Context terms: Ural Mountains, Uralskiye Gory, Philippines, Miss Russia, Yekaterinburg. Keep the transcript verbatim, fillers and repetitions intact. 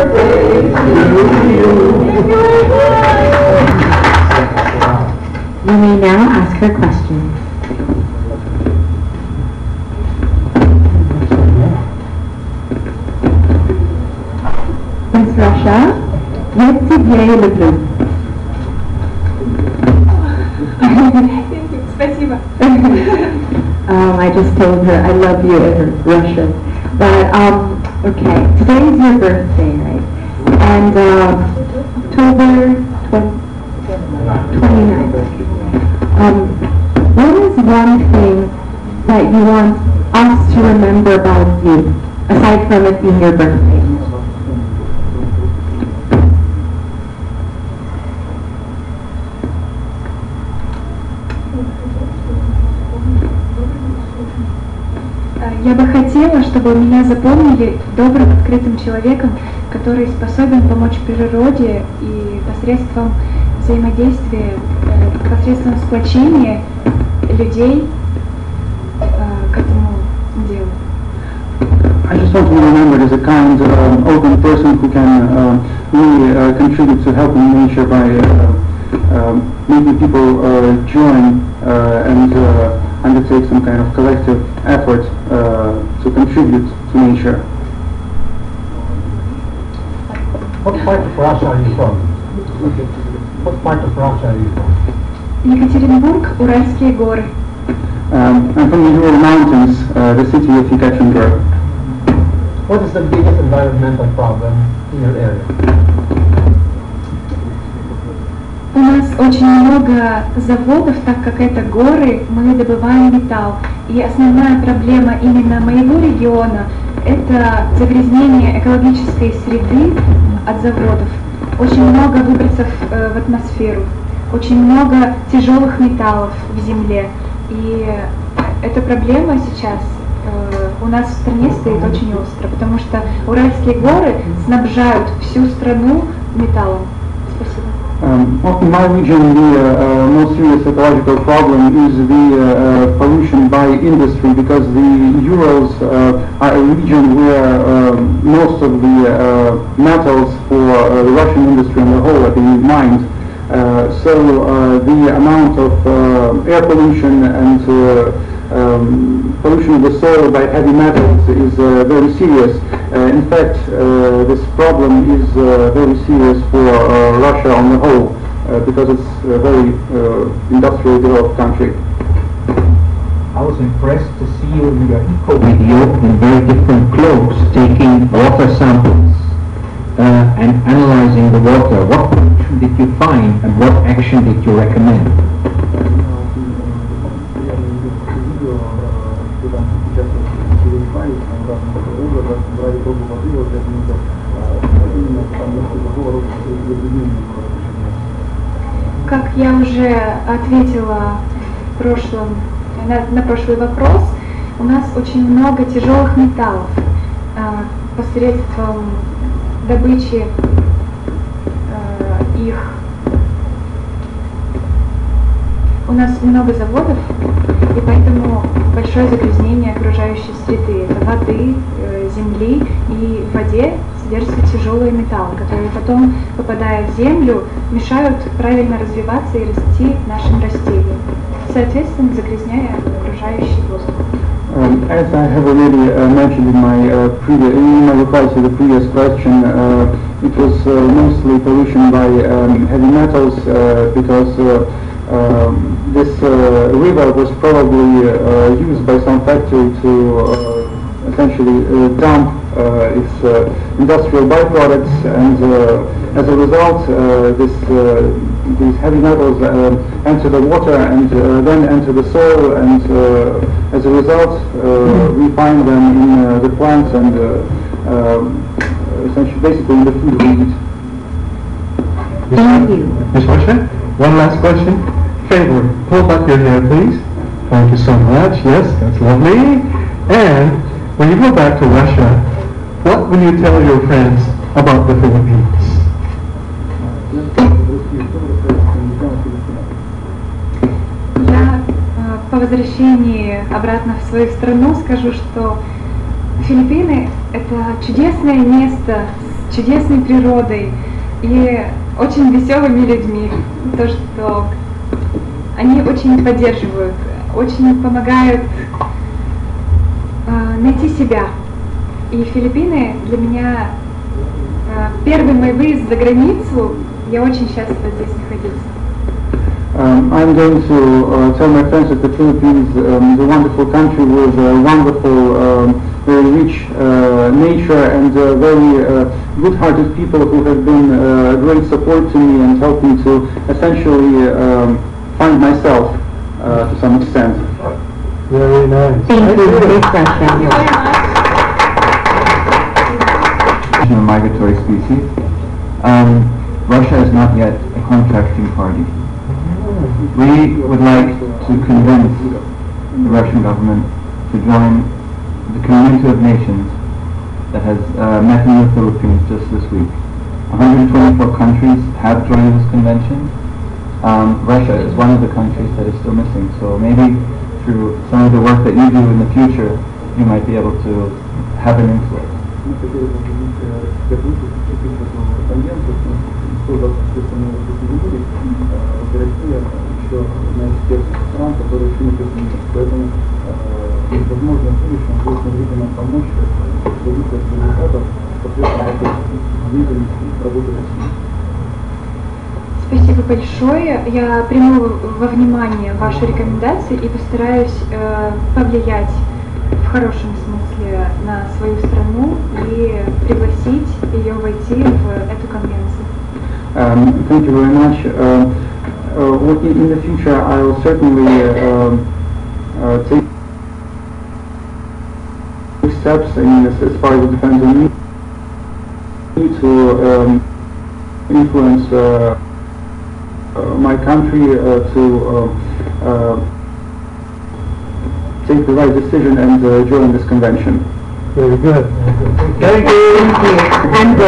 You may now ask her question. Miss Russia, what did you look like? um, I just told her I love you in her Russian. But, um, okay, today is your birthday, right? And um, October twenty-ninth. Um, what is one thing that you want us to remember about you, aside from it being your birthday? Я бы хотела, чтобы меня запомнили добрым, открытым человеком, который способен помочь природе и посредством взаимодействия, посредством сплочения людей к этому делу. I just want to remember as a kind, um, open person who can uh, really uh, contribute to helping nature by uh, um, making people uh, join uh, and uh, undertake some kind of collective effort uh, to contribute to nature. What part of Russia are you from? Okay. What part of Russia are you from? Yekaterinburg, Uralskiye Gory. Um, I'm from the Ural Mountains, uh, the city of Yekaterinburg. What is the biggest environmental problem in your area? У нас очень много заводов, так как это горы, мы добываем металл. И основная проблема именно моего региона – это загрязнение экологической среды от заводов. Очень много выбросов в атмосферу, очень много тяжелых металлов в земле. И эта проблема сейчас у нас в стране стоит очень остро, потому что Уральские горы снабжают всю страну металлом. Спасибо. Um, in my region, the uh, uh, most serious ecological problem is the uh, uh, pollution by industry, because the Urals uh, are a region where uh, most of the uh, metals for uh, the Russian industry in the whole are being mined. Uh, so uh, the amount of uh, air pollution and uh, um, pollution of the soil by heavy metals is uh, very serious. Uh, in fact, uh, this problem is uh, very serious for uh, Russia on the whole, uh, because it's a very uh, industrially developed country. I was impressed to see you in your eco video in very different clothes, taking water samples uh, and analyzing the water. What pollution did you find and what action did you recommend? Как я уже ответила в прошлом, на, на прошлый вопрос, у нас очень много тяжелых металлов э, посредством добычи э, их. У нас много заводов, и поэтому большое загрязнение окружающей среды. Это воды, земли, и в воде содержатся тяжелые металлы, которые потом, попадая в землю, мешают правильно развиваться и расти нашим растениям, соответственно, загрязняя окружающий воздух. Um, as I have already uh, mentioned in my, uh, previous, in my reply to the previous question, uh, it was uh, mostly pollution by um, heavy metals, uh, because uh, um, this uh, river was probably uh, used by some factory to uh, essentially uh, dump uh, its uh, industrial byproducts, and uh, as a result, uh, this, uh, these heavy metals uh, enter the water and uh, then enter the soil, and uh, as a result, uh, we find them in uh, the plants and uh, uh, essentially basically in the food we eat. Thank you. Miss Russia, one last question. Favor, pull back your hair, please. Thank you so much. Yes, that's lovely. And when you go back to Russia, what will you tell your friends about the Philippines? Я по возвращении обратно в свою страну скажу, что Филиппины — это чудесное место чудесной природой и очень веселыми людьми. То, что они очень поддерживают, очень помогают найти себя. И Филиппины для меня первый мой выезд за границу. Я очень счастлива здесь находиться. Um, I'm going to uh, tell my friends that the Philippines um, is a wonderful country with a wonderful, um, very rich uh, nature and uh, very uh, good-hearted people who have been uh, great support to me and helped me to essentially um, find myself uh, to some extent. Very nice. Thank you. Thank you very much. Migratory species. Um, Russia is not yet a contracting party. We would like to convince the Russian government to join the community of nations that has uh, met in the Philippines just this week. one hundred twenty-four countries have joined this convention. Um, Russia is one of the countries that is still missing, so maybe through some of the work that you do in the future, you might be able to have an influence. Спасибо большое. Я приму во внимание ваши рекомендации и постараюсь э, повлиять в хорошем смысле на свою страну и пригласить ее войти в эту конвенцию. Um, thank you very much. Uh, Uh, what in, in the future I will certainly uh, uh, take steps, and as far as it depends on me, to um, influence uh, uh, my country uh, to uh, uh, take the right decision and uh, join this convention. Very good. Thank you. Thank you.